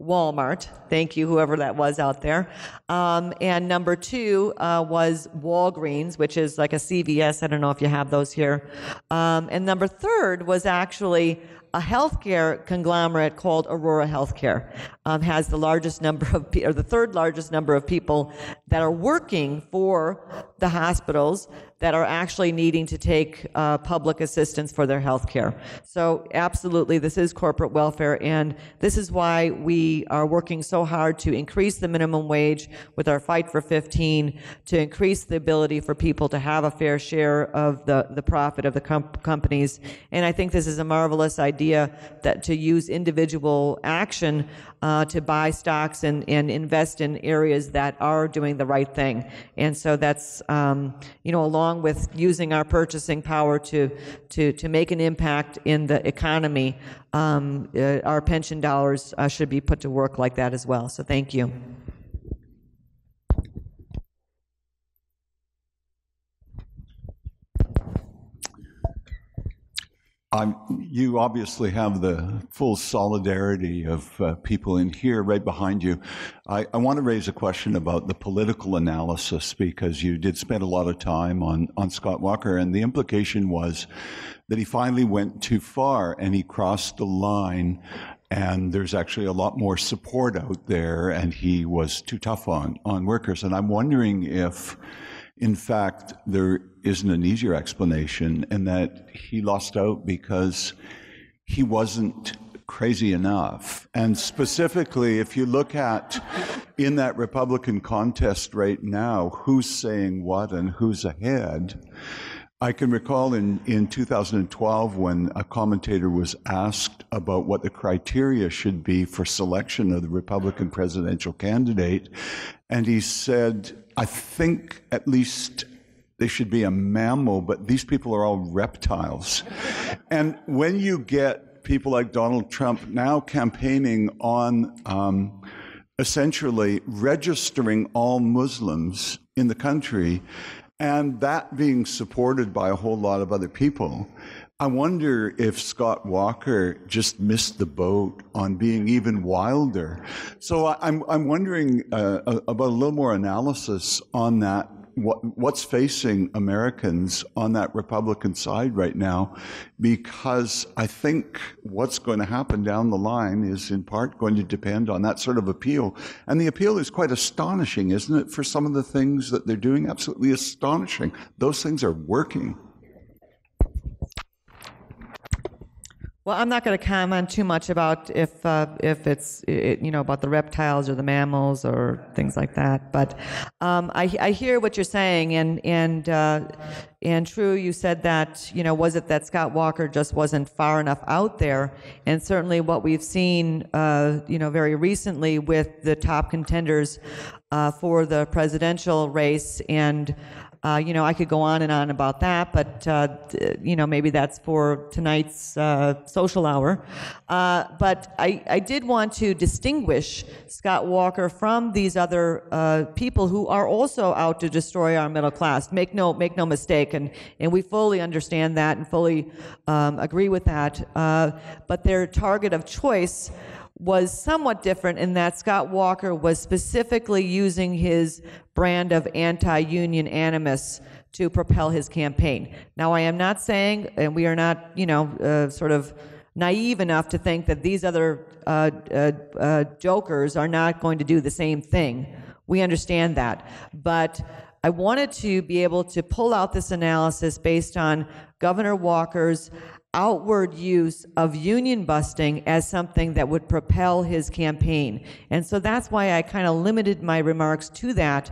Walmart. Thank you, whoever that was out there. And number two was Walgreens, which is like a CVS. I don't know if you have those here. And number third was actually a healthcare conglomerate called Aurora Healthcare. Has the largest number of, or the third largest number of people that are working for the hospitals that are actually needing to take public assistance for their healthcare. So absolutely, this is corporate welfare, and this is why we are working so hard to increase the minimum wage with our Fight for 15, to increase the ability for people to have a fair share of the profit of the companies. And I think this is a marvelous idea, that to use individual action to buy stocks and invest in areas that are doing the right thing. And so that's, you know, along with using our purchasing power to make an impact in the economy, our pension dollars should be put to work like that as well. So thank you. You obviously have the full solidarity of people in here right behind you. I want to raise a question about the political analysis, because you did spend a lot of time on Scott Walker, and the implication was that he finally went too far and he crossed the line, and there's actually a lot more support out there, and he was too tough on workers. And I'm wondering if, in fact, there isn't an easier explanation, and that he lost out because he wasn't crazy enough. And specifically, if you look at, in that Republican contest right now, who's saying what and who's ahead, I can recall in 2012 when a commentator was asked about what the criteria should be for selection of the Republican presidential candidate, and he said, I think at least they should be a mammal, but these people are all reptiles. And when you get people like Donald Trump now campaigning on essentially registering all Muslims in the country, and that being supported by a whole lot of other people, I wonder if Scott Walker just missed the boat on being even wilder. So I'm wondering about a little more analysis on that, what's facing Americans on that Republican side right now, because I think what's going to happen down the line is in part going to depend on that sort of appeal. And the appeal is quite astonishing, isn't it, for some of the things that they're doing? Absolutely astonishing. Those things are working. Well, I'm not going to comment too much about if it's you know, about the reptiles or the mammals or things like that. But I hear what you're saying, and true, you said that, you know, was it that Scott Walker just wasn't far enough out there? And certainly, what we've seen, you know, very recently with the top contenders for the presidential race, and you know, I could go on and on about that, but, you know, maybe that's for tonight's social hour. But I did want to distinguish Scott Walker from these other people who are also out to destroy our middle class. Make no mistake, and we fully understand that and fully agree with that. But their target of choice was somewhat different, in that Scott Walker was specifically using his brand of anti-union animus to propel his campaign. Now, I am not saying, and we are not, you know, sort of naive enough to think that these other jokers are not going to do the same thing. We understand that. But I wanted to be able to pull out this analysis based on Governor Walker's outward use of union busting as something that would propel his campaign. And so that's why I kind of limited my remarks to that.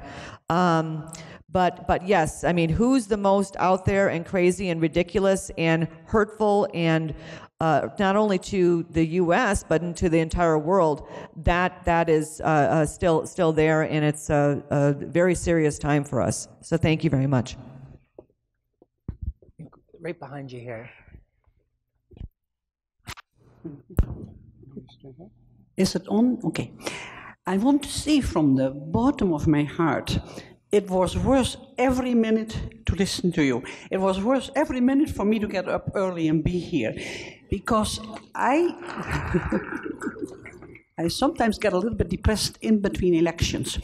But yes, I mean, who's the most out there and crazy and ridiculous and hurtful, and not only to the U.S. but to the entire world, that is still there, and it's a very serious time for us. So thank you very much. Right behind you here. Is it on? Okay. I want to say from the bottom of my heart, It was worth every minute to listen to you. It was worth every minute for me to get up early and be here, because I sometimes get a little bit depressed in between elections,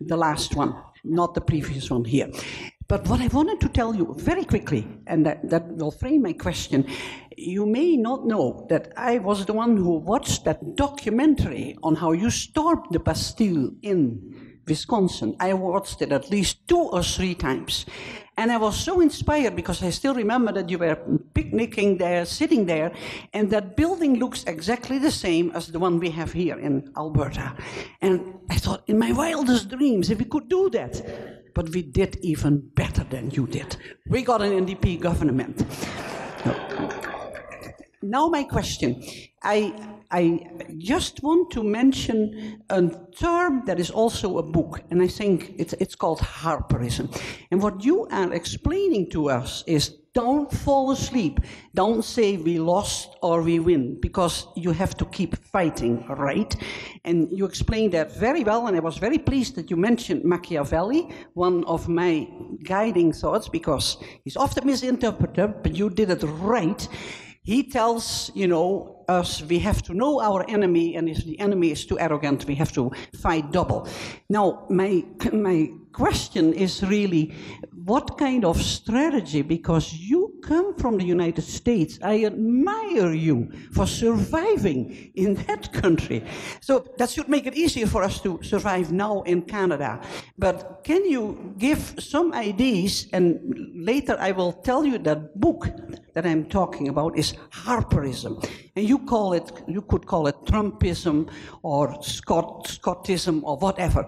the last one, not the previous one here. But what I wanted to tell you very quickly, and that will frame my question, you may not know that I was the one who watched that documentary on how you stormed the Bastille in Wisconsin. I watched it at least 2 or 3 times. And I was so inspired, because I still remember that you were picnicking there, sitting there, and that building looks exactly the same as the one we have here in Alberta. And I thought, in my wildest dreams, if we could do that. But we did even better than you did. We got an NDP government. Now my question. I just want to mention a term that is also a book, and I think it's called Harperism. And what you are explaining to us is, don't fall asleep. Don't say we lost or we win, because you have to keep fighting, right? And you explained that very well, and I was very pleased that you mentioned Machiavelli, one of my guiding thoughts, because he's often misinterpreted, but you did it right. He tells, us, we have to know our enemy, and if the enemy is too arrogant, we have to fight double. Now, my question is really, what kind of strategy, because you come from the United States, I admire you for surviving in that country. So that should make it easier for us to survive now in Canada. But can you give some ideas, and later I will tell you that book that I'm talking about is Harperism. And you could call it Trumpism or Scottism or whatever.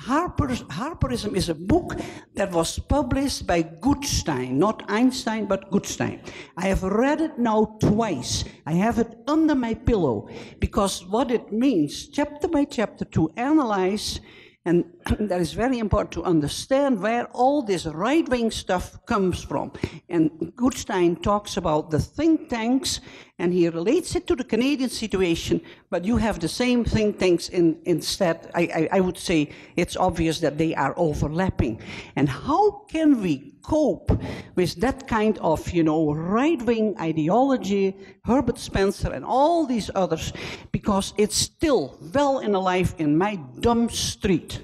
Harperism is a book that was published by Goodstein, not Einstein, but Goodstein. I have read it now twice. I have it under my pillow, because what it means, chapter by chapter, to analyze, and that is very important to understand where all this right-wing stuff comes from. And Goodstein talks about the think tanks, and he relates it to the Canadian situation, but you have the same think tanks instead. I would say it's obvious that they are overlapping. And how can we cope with that kind of, right-wing ideology, Herbert Spencer and all these others, because it's still well and alive in my dumb street.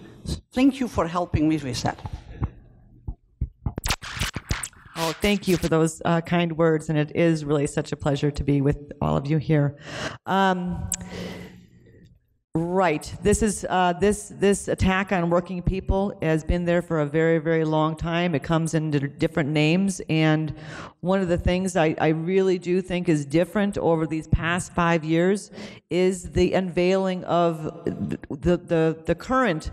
Thank you for helping me with that. Oh, thank you for those kind words, and it is really such a pleasure to be with all of you here. Right, this attack on working people has been there for a very, very long time. It comes in different names, and one of the things I really do think is different over these past 5 years is the unveiling of the current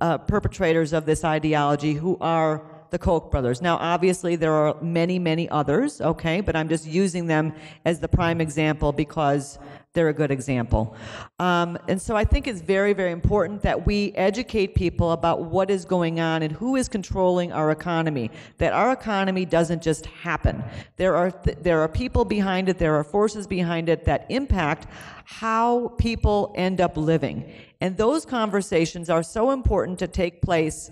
perpetrators of this ideology, who are the Koch brothers. Now, obviously, there are many, many others, okay, but I'm just using them as the prime example because they're a good example. And so I think it's very, very important that we educate people about what is going on and who is controlling our economy, that our economy doesn't just happen. There are people behind it, there are forces behind it that impact how people end up living. And those conversations are so important to take place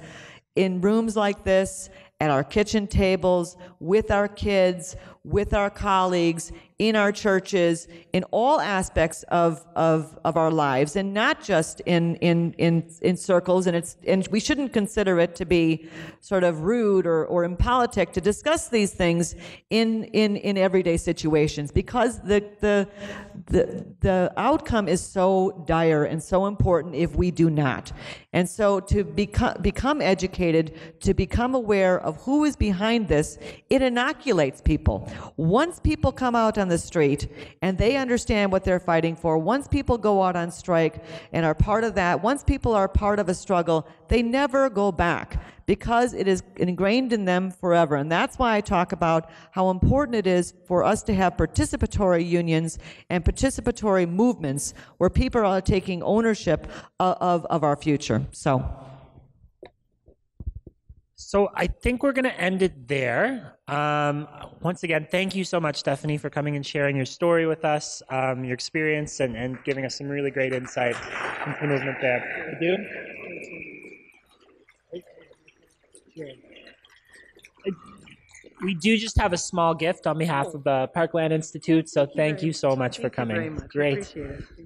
in rooms like this, at our kitchen tables, with our kids, with our colleagues, in our churches, in all aspects of our lives, and not just in circles. And we shouldn't consider it to be sort of rude or impolitic to discuss these things in everyday situations, because the outcome is so dire and so important if we do not. And so to become educated, to become aware of who is behind this, it inoculates people. Once people come out on the street and they understand what they're fighting for, once people go out on strike and are part of that, once people are part of a struggle, they never go back, because it is ingrained in them forever. And that's why I talk about how important it is for us to have participatory unions and participatory movements where people are taking ownership of our future. So I think we're going to end it there. Once again, thank you so much, Stephanie, for coming and sharing your story with us, your experience, and giving us some really great insight into the movement there. We do just have a small gift on behalf of the Parkland Institute, so thank you so much for coming. Thank you very much. Great. Appreciate it.